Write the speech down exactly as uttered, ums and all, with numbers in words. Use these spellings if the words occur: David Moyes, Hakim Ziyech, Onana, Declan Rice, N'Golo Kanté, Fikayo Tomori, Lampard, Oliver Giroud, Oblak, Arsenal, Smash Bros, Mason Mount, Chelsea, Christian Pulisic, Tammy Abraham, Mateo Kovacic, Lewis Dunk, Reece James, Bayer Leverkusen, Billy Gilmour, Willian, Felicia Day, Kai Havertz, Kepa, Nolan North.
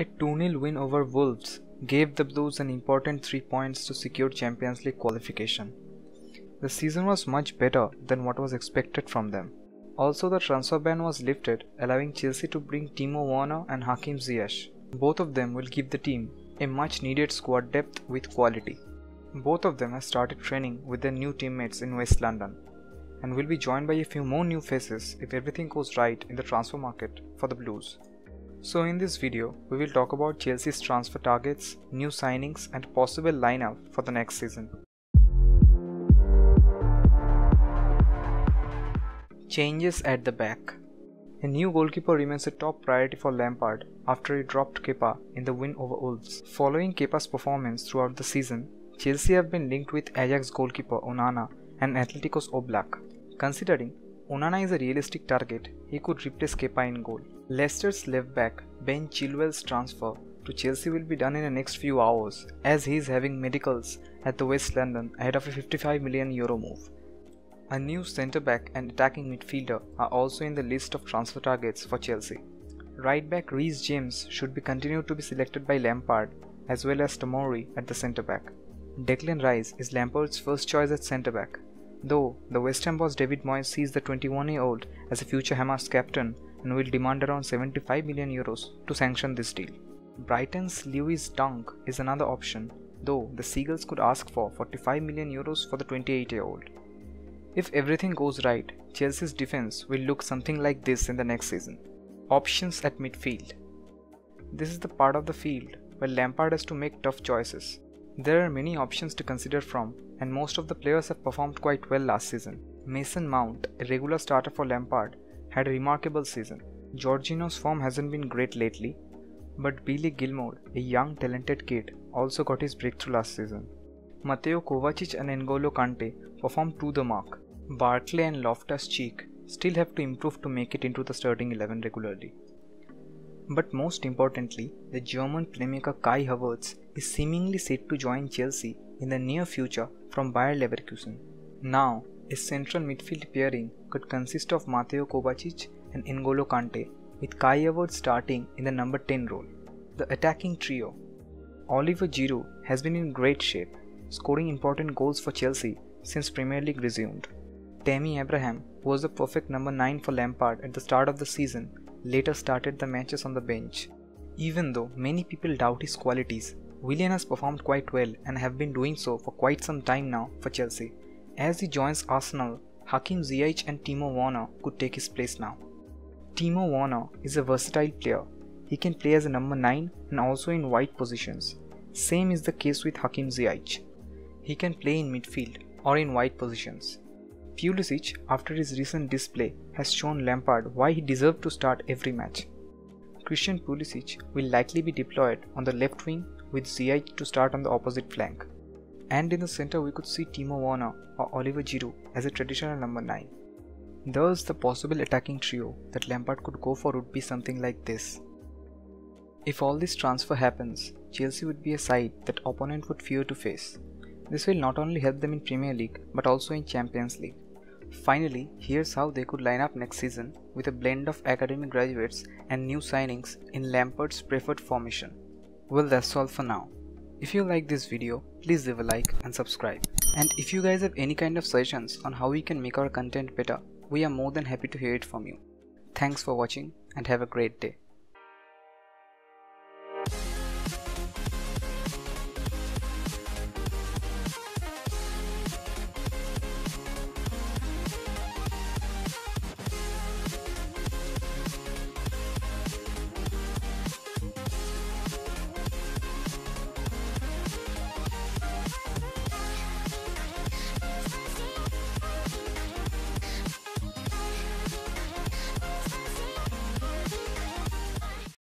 A two nil win over Wolves gave the Blues an important three points to secure Champions League qualification. The season was much better than what was expected from them. Also, the transfer ban was lifted, allowing Chelsea to bring Timo Werner and Hakim Ziyech. Both of them will give the team a much needed squad depth with quality. Both of them have started training with their new teammates in West London and will be joined by a few more new faces if everything goes right in the transfer market for the Blues. So in this video, we will talk about Chelsea's transfer targets, new signings and possible lineup for the next season. Changes at the back. A new goalkeeper remains a top priority for Lampard after he dropped Kepa in the win over Wolves. Following Kepa's performance throughout the season, Chelsea have been linked with Ajax goalkeeper Onana and Atletico's Oblak. Considering Onana is a realistic target, he could replace Kepa in goal. Leicester's left-back Ben Chilwell's transfer to Chelsea will be done in the next few hours, as he is having medicals at the West London ahead of a fifty-five million euro move. A new centre-back and attacking midfielder are also in the list of transfer targets for Chelsea. Right-back Reece James should be continued to be selected by Lampard, as well as Tomori at the centre-back. Declan Rice is Lampard's first choice at centre-back, though the West Ham boss David Moyes sees the twenty-one-year-old as a future Hamas captain and will demand around seventy-five million euros to sanction this deal. Brighton's Lewis Dunk is another option, though the Seagulls could ask for forty-five million euros for the twenty-eight-year-old. If everything goes right, Chelsea's defense will look something like this in the next season. Options at midfield. This is the part of the field where Lampard has to make tough choices. There are many options to consider from, and most of the players have performed quite well last season. Mason Mount, a regular starter for Lampard, had a remarkable season. Jorginho's form hasn't been great lately, but Billy Gilmour, a young talented kid, also got his breakthrough last season. Mateo Kovacic and N'Golo Kanté performed to the mark. Barkley and Loftus-Cheek still have to improve to make it into the starting eleven regularly. But most importantly, the German playmaker Kai Havertz is seemingly set to join Chelsea in the near future from Bayer Leverkusen. Now, a central midfield pairing could consist of Mateo Kovacic and N'Golo Kanté, with Kai Havertz starting in the number ten role. The attacking trio. Oliver Giroud has been in great shape, scoring important goals for Chelsea since Premier League resumed. Tammy Abraham, who was the perfect number nine for Lampard at the start of the season, later started the matches on the bench. Even though many people doubt his qualities, Willian has performed quite well and have been doing so for quite some time now for Chelsea. As he joins Arsenal, Hakim Ziyech and Timo Werner could take his place now. Timo Werner is a versatile player. He can play as a number nine and also in wide positions. Same is the case with Hakim Ziyech. He can play in midfield or in wide positions. Pulisic, after his recent display, has shown Lampard why he deserved to start every match. Christian Pulisic will likely be deployed on the left wing, with Ziyech to start on the opposite flank. And in the centre we could see Timo Werner or Oliver Giroud as a traditional number nine. Thus the possible attacking trio that Lampard could go for would be something like this. If all this transfer happens, Chelsea would be a side that opponent would fear to face. This will not only help them in Premier League but also in Champions League. Finally, here's how they could line up next season with a blend of academy graduates and new signings in Lampard's preferred formation. Well, that's all for now. If you like this video, please leave a like and subscribe. And if you guys have any kind of suggestions on how we can make our content better, we are more than happy to hear it from you. Thanks for watching and have a great day.